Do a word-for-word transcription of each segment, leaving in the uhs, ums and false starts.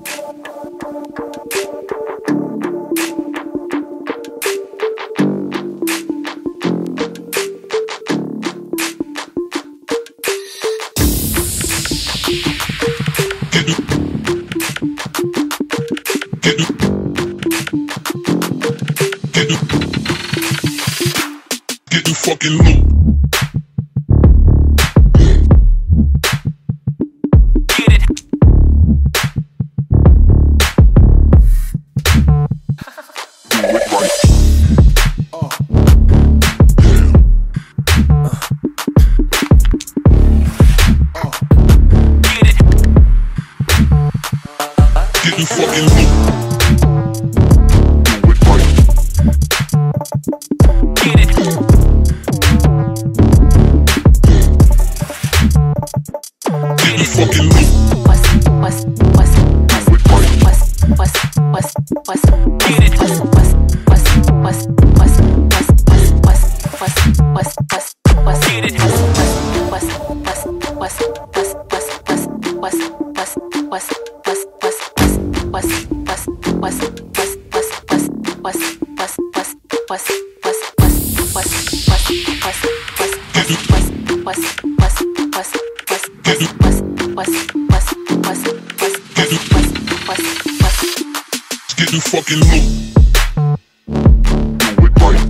Fucking loop. Get it. Do it right. Oh. Damn. Uh. Oh. Get it. Get the fucking loop. Do it right. Get it. Fucking loop. What's what's what's what's what's what's what's get it what's what's what's what's what's what's what's what's get it what's what's what's what's what's what's what's what's what's what's what's what's get the fucking loop. Do it right.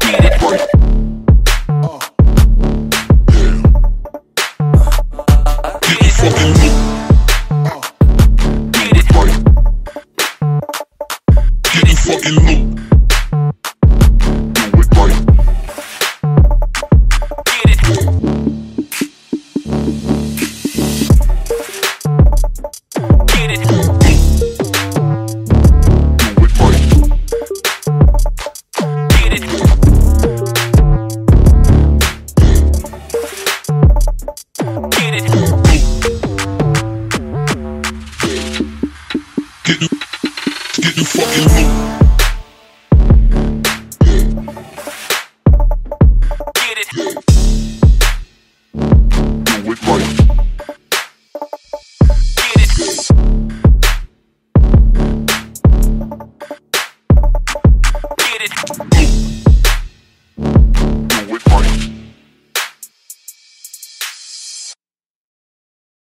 Get it right. Oh. Damn. Get the fucking loop.